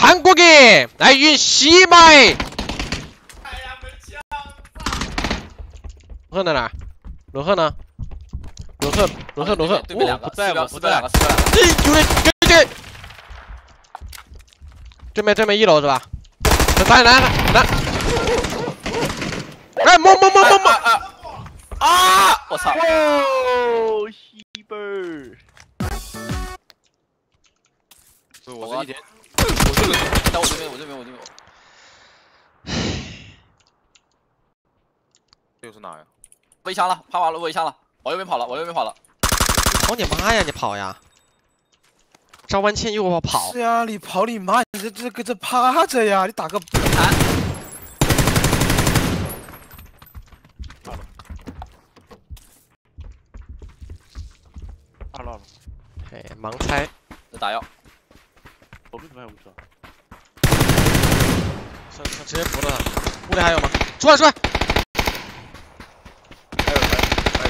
한국인! 아이, 이 씨발!罗赫呢？罗赫呢？罗赫，不在吗？不在。对面一楼是吧？来！哎，摸！啊！我操！哦，西贝儿！我一点。我这边。这又是哪呀？围墙了，爬完了，围墙了，往右边跑了。跑你妈呀！你跑呀！张万庆又跑。是呀，你跑你妈！你这趴着呀！你打个盘。二楼。哎，盲猜。在打药。我为什么还有5车？上直接服了。屋里还有吗？出来！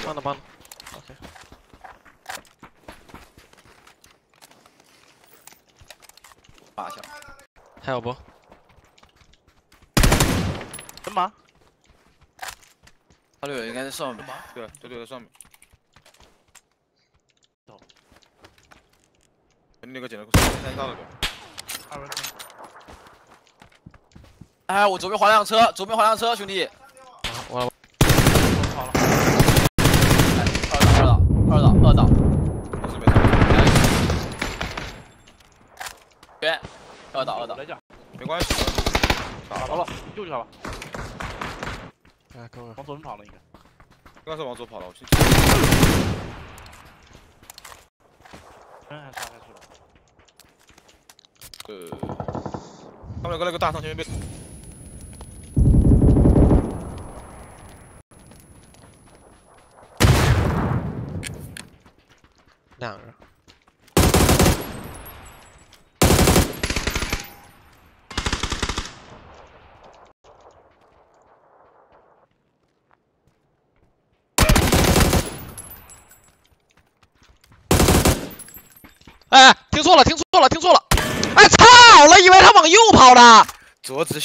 帮了 ，OK。八下，还有不？干嘛？他6应该在上面。对，这6在上面。走。那个捡了个3大的点。2分钟。哎，我左边滑辆车，兄弟。我。 2档，别，2档，没关系，打了，救一下吧。哎，哥们，往左边跑了应该，刚才往左跑了，我去。人还杀下去了。他们那个大堂前面被。 2人，哎，听错了！哎，操！我以为他往右跑了，左指。